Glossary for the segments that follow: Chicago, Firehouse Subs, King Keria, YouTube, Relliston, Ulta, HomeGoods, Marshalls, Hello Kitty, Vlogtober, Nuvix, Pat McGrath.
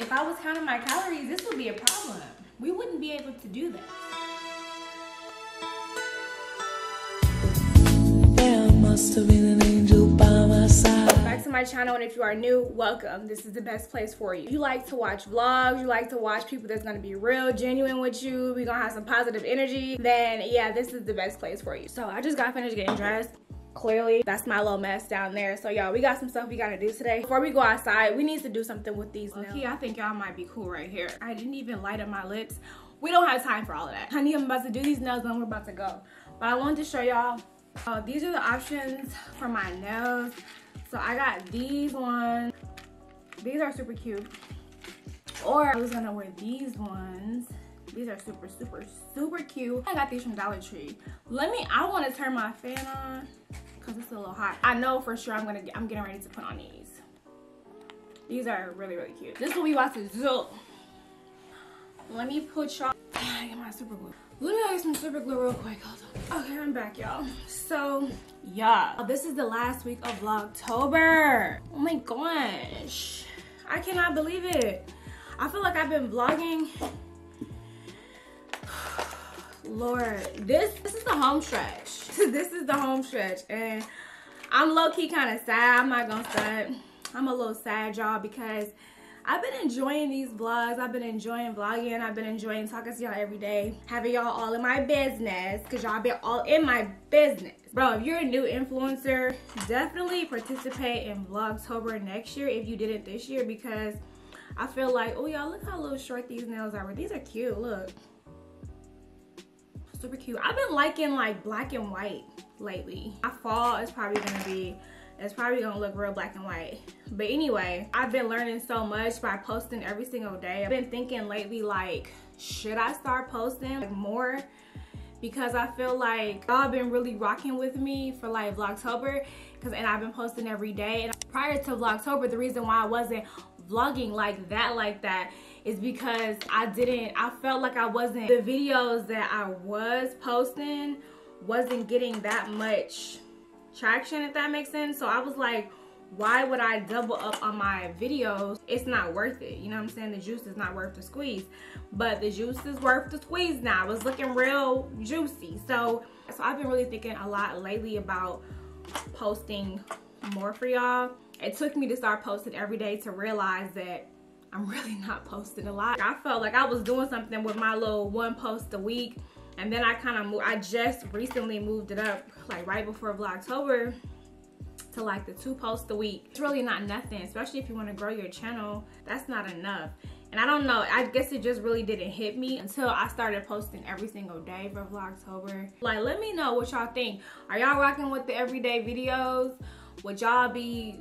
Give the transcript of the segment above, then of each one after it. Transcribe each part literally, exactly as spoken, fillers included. If I was counting my calories, this would be a problem. We wouldn't be able to do that. There must have been an angel by my side. Back to my channel, and if you are new, welcome. This is the best place for you. You like to watch vlogs, you like to watch people that's gonna be real, genuine with you, we're gonna have some positive energy, then yeah, this is the best place for you. So I just got finished getting dressed. Clearly, that's my little mess down there. So y'all, we got some stuff we gotta do today. Before we go outside, we need to do something with these nails. Okay, I think y'all might be cool right here. I didn't even light up my lips. We don't have time for all of that. Honey, I'm about to do these nails and we're about to go. But I wanted to show y'all, uh, these are the options for my nails. So I got these ones. These are super cute. Or I was gonna wear these ones. These are super, super, super cute. I got these from Dollar Tree. Let me, I wanna turn my fan on. It's a little hot. I know for sure I'm gonna get, I'm getting ready to put on these. These are really, really cute. This is what we about to do. Let me put y'all, I get my super glue. Let me get some super glue real quick. Hold on. Okay, I'm back, y'all. So, yeah. Oh, this is the last week of Vlogtober. Oh my gosh. I cannot believe it. I feel like I've been vlogging. Lord, this this is the home stretch. This is the home stretch, and I'm low-key kind of sad. I'm not gonna sad. I'm a little sad, y'all, because I've been enjoying these vlogs. I've been enjoying vlogging. I've been enjoying talking to y'all every day, having y'all all in my business, because y'all been all in my business. Bro, if you're a new influencer, definitely participate in Vlogtober next year if you didn't this year, because I feel like, oh, y'all, look how little short these nails are. These are cute, look. Super cute. I've been liking like black and white lately. My fall is probably gonna be, it's probably gonna look real black and white. But anyway, I've been learning so much by posting every single day. I've been thinking lately, like, should I start posting like more? Because I feel like y'all been really rocking with me for like Vlogtober, because and I've been posting every day. And prior to Vlogtober, the reason why I wasn't vlogging like that like that is because I didn't, I felt like I wasn't, the videos that I was posting wasn't getting that much traction, if that makes sense. So I was like, why would I double up on my videos? It's not worth it, you know what I'm saying? The juice is not worth the squeeze, but the juice is worth the squeeze now. It's looking real juicy. So, so I've been really thinking a lot lately about posting more for y'all. It took me to start posting every day to realize that I'm really not posting a lot. I felt like I was doing something with my little one post a week, and then I kind of moved, I just recently moved it up like right before Vlogtober to like the two posts a week. It's really not nothing, especially if you want to grow your channel. That's not enough. And I don't know, I guess it just really didn't hit me until I started posting every single day for Vlogtober. Like, let me know what y'all think. Are y'all rocking with the everyday videos? Would y'all be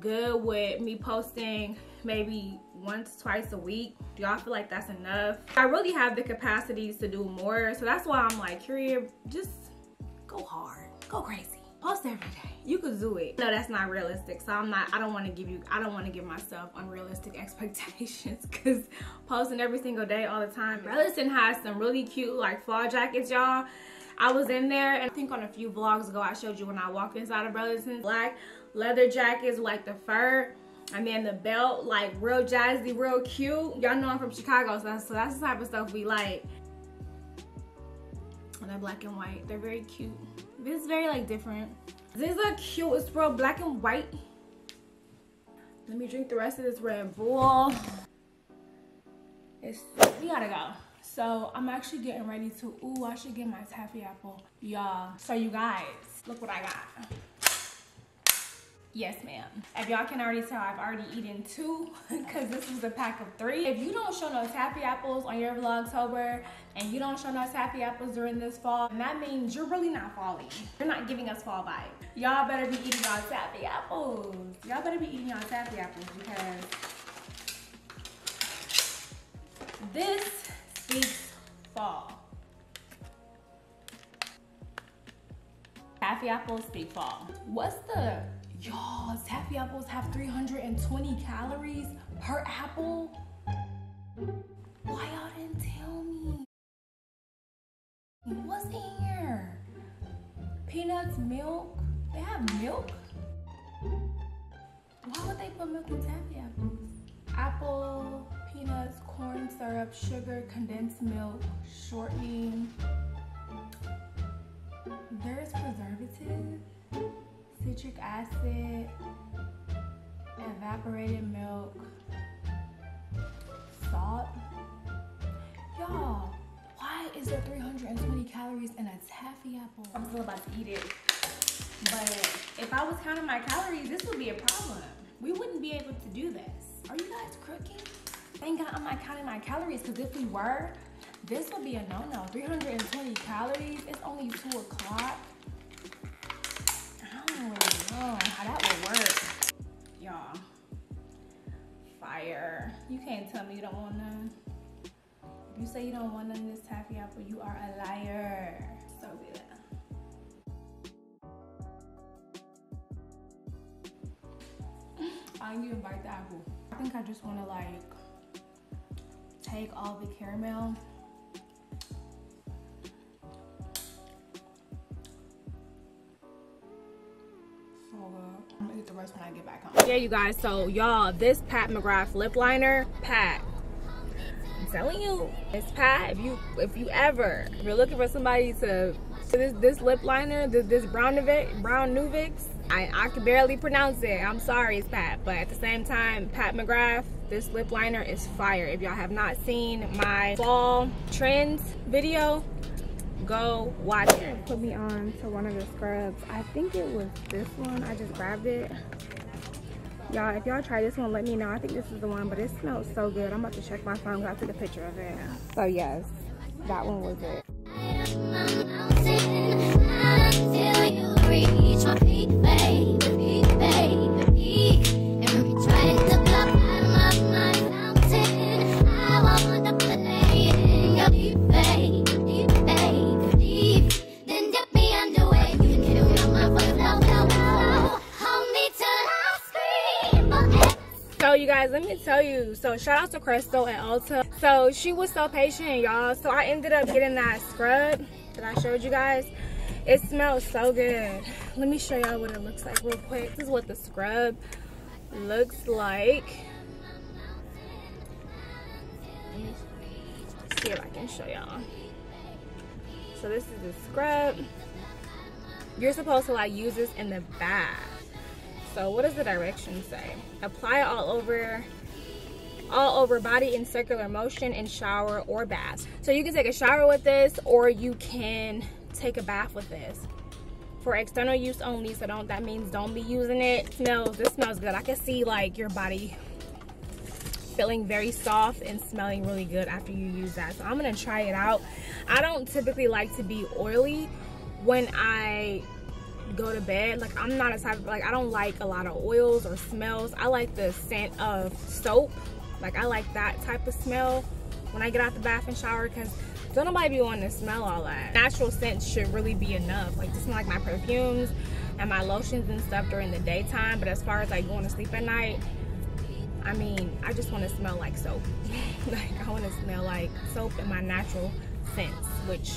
good with me posting maybe once, twice a week? Do y'all feel like that's enough? I really have the capacities to do more, so that's why I'm like, Kyria, just go hard, go crazy, post every day. You could do it. No, that's not realistic, so I'm not, I don't want to give you, I don't want to give myself unrealistic expectations, because posting every single day all the time. Relliston has some really cute like fall jackets, y'all. I was in there, and I think on a few vlogs ago I showed you when I walked inside of Relliston. Black leather jackets, like the fur, and then the belt, like real jazzy, real cute. Y'all know I'm from Chicago, so that's, so that's the type of stuff we like. And they're black and white. They're very cute. This is very like different. These are cute. It's real black and white. Let me drink the rest of this Red Bull. It's, we gotta go. So I'm actually getting ready to, ooh, I should get my taffy apple. Y'all, so you guys, look what I got. Yes, ma'am. If y'all can already tell, I've already eaten two, because this is a pack of three. If you don't show no taffy apples on your Vlogtober, and you don't show no taffy apples during this fall, and that means you're really not falling. You're not giving us fall vibes. Y'all better be eating y'all taffy apples. Y'all better be eating y'all taffy apples, because this speaks fall. Taffy apples speak fall. What's the... Y'all, taffy apples have three hundred twenty calories per apple. Why y'all didn't tell me? What's in here? Peanuts, milk. They have milk? Why would they put milk in taffy apples? Apple corn syrup, sugar, condensed milk, shortening. There's preservatives, citric acid, evaporated milk, salt. Y'all, why is there three hundred twenty calories in a taffy apple? I'm still about to eat it. But if I was counting my calories, this would be a problem. We wouldn't be able to do this. Are you guys crooked? Thank God I'm not counting my calories, because if we were, this would be a no-no. three hundred twenty calories, it's only two o'clock. I don't really know how that would work. Y'all, fire. You can't tell me you don't want none. If you say you don't want none of this taffy apple, you are a liar. So good. I didn't even bite the apple. I think I just want to like take all the caramel. So uh, I'm gonna eat the rest when I get back home. Yeah, you guys. So y'all, this Pat McGrath lip liner, Pat. I'm telling you, it's Pat. If you if you ever if you're looking for somebody to, to this this lip liner, this, this brown Nuvix, brown Nuvix. I, I can barely pronounce it. I'm sorry, it's Pat. But at the same time, Pat McGrath, this lip liner is fire. If y'all have not seen my fall trends video, go watch it. Put me on to one of the scrubs. I think it was this one. I just grabbed it. Y'all, if y'all try this one, let me know. I think this is the one, but it smells so good. I'm about to check my phone because I took a picture of it. So yes, that one was it. So you guys, let me tell you, so shout out to Crystal at Ulta. So she was so patient, y'all. So I ended up getting that scrub that I showed you guys. It smells so good. Let me show y'all what it looks like real quick. This is what the scrub looks like. Let me see if I can show y'all. So this is the scrub. You're supposed to like use this in the bath. So what does the direction say? Apply all over all over body in circular motion and shower or bath. So you can take a shower with this, or you can take a bath with this. For external use only, so don't that means don't be using it. Smells, this smells good. I can see like your body feeling very soft and smelling really good after you use that. So I'm gonna try it out. I don't typically like to be oily when I go to bed. Like I'm not a type of, like I don't like a lot of oils or smells. I like the scent of soap. Like I like that type of smell when I get out the bath and shower, because don't nobody be wanting to smell all that. Natural scents should really be enough. Like just smell like my perfumes and my lotions and stuff during the daytime, but as far as like going to sleep at night, I mean, I just want to smell like soap. Like I want to smell like soap and my natural scents, which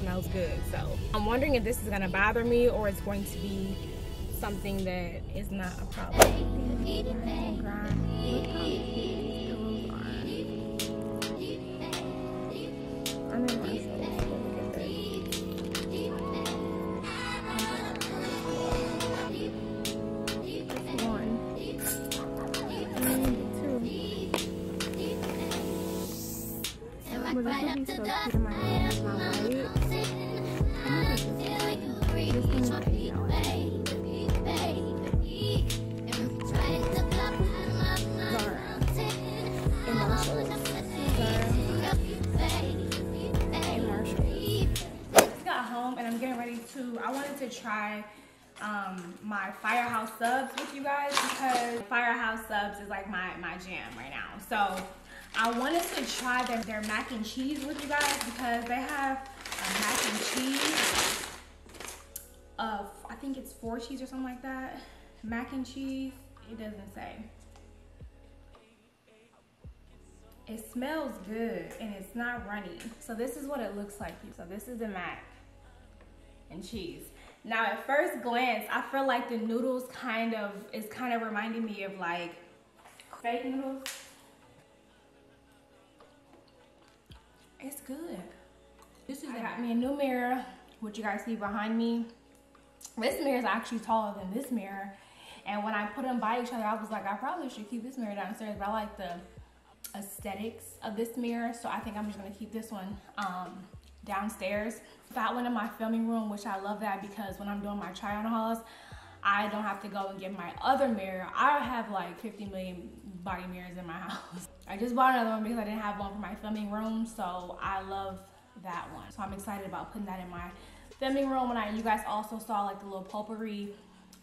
smells good. So I'm wondering if this is gonna bother me or it's going to be something that is not a problem. I'm in Marshalls. I wanted to try um, my Firehouse Subs with you guys, because Firehouse Subs is like my, my jam right now. So I wanted to try their, their mac and cheese with you guys, because they have a mac and cheese of, I think it's four cheese or something like that. Mac and cheese, it doesn't say. It smells good and it's not runny. So this is what it looks like. So this is the mac and cheese. Now at first glance, I feel like the noodles kind of is kind of reminding me of like fake noodles. it's good. This is I got me a new mirror, which you guys see behind me. This mirror is actually taller than this mirror. And when I put them by each other, I was like, I probably should keep this mirror downstairs, but I like the aesthetics of this mirror. So I think I'm just gonna keep this one um, downstairs. Got one in my filming room, which I love that because when I'm doing my try on hauls, I don't have to go and get my other mirror. I have like fifty million body mirrors in my house. I just bought another one because I didn't have one for my filming room. So I love that one. So I'm excited about putting that in my filming room. And I, you guys also saw like the little potpourri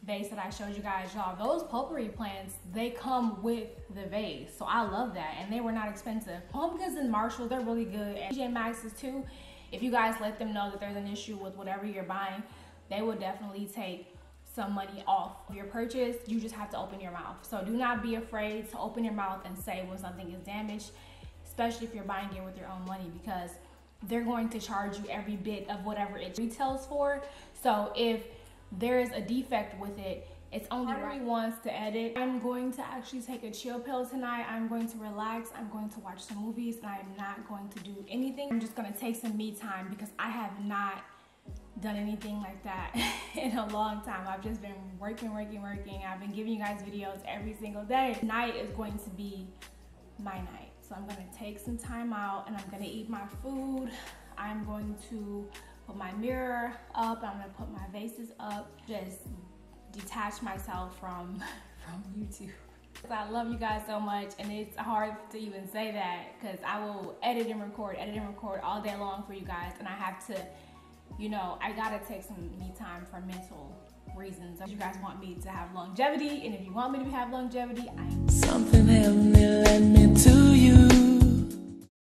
vase that I showed you guys, y'all. Those potpourri plants, they come with the vase. So I love that. And they were not expensive. HomeGoods and Marshalls, they're really good. And T J Maxx's too. If you guys let them know that there's an issue with whatever you're buying, they will definitely take some money off your purchase. You just have to open your mouth. So do not be afraid to open your mouth and say when something is damaged, especially if you're buying it with your own money, because they're going to charge you every bit of whatever it retails for. So if there is a defect with it, it's only right. Wants to edit. I'm going to actually take a chill pill tonight. I'm going to relax. I'm going to watch some movies, and I am not going to do anything. I'm just going to take some me time because I have not done anything like that in a long time. I've just been working, working, working. I've been giving you guys videos every single day. Tonight is going to be my night. So I'm gonna take some time out and I'm gonna eat my food. I'm going to put my mirror up. I'm gonna put my vases up. Just detach myself from, from YouTube. I love you guys so much, and it's hard to even say that because I will edit and record, edit and record all day long for you guys, and I have to, you know, I gotta take some me time for mental reasons. If you guys want me to have longevity, and if you want me to have longevity, I something helped me, let me to